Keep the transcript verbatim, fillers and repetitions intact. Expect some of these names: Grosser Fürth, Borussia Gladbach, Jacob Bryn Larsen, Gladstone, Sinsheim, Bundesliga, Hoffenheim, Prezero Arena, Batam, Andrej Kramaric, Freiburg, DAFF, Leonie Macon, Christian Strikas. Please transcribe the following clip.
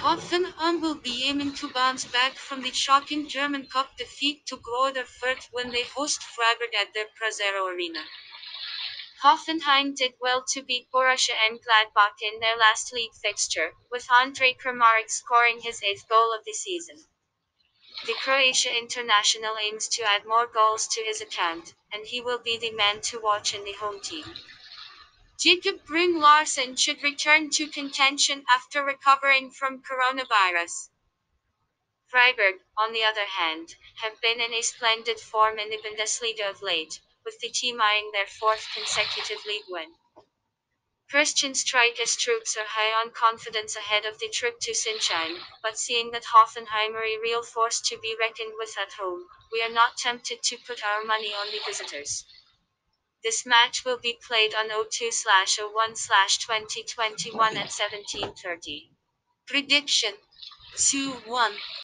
Hoffenheim will be aiming to bounce back from the shocking German Cup defeat to Grosser Fürth when they host Freiburg at their Prezero Arena. Hoffenheim did well to beat Borussia and Gladbach in their last league fixture, with Andrej Kramaric scoring his eighth goal of the season. The Croatia international aims to add more goals to his account, and he will be the man to watch in the home team. Jacob Bryn Larsen should return to contention after recovering from coronavirus. Freiburg, on the other hand, have been in a splendid form in the Bundesliga of late, with the team eyeing their fourth consecutive league win. Christian Strikas' troops are high on confidence ahead of the trip to Sinsheim, but seeing that Hoffenheim are a real force to be reckoned with at home, we are not tempted to put our money on the visitors. This match will be played on August second to the first twenty twenty-one at seventeen thirty. Prediction: two one.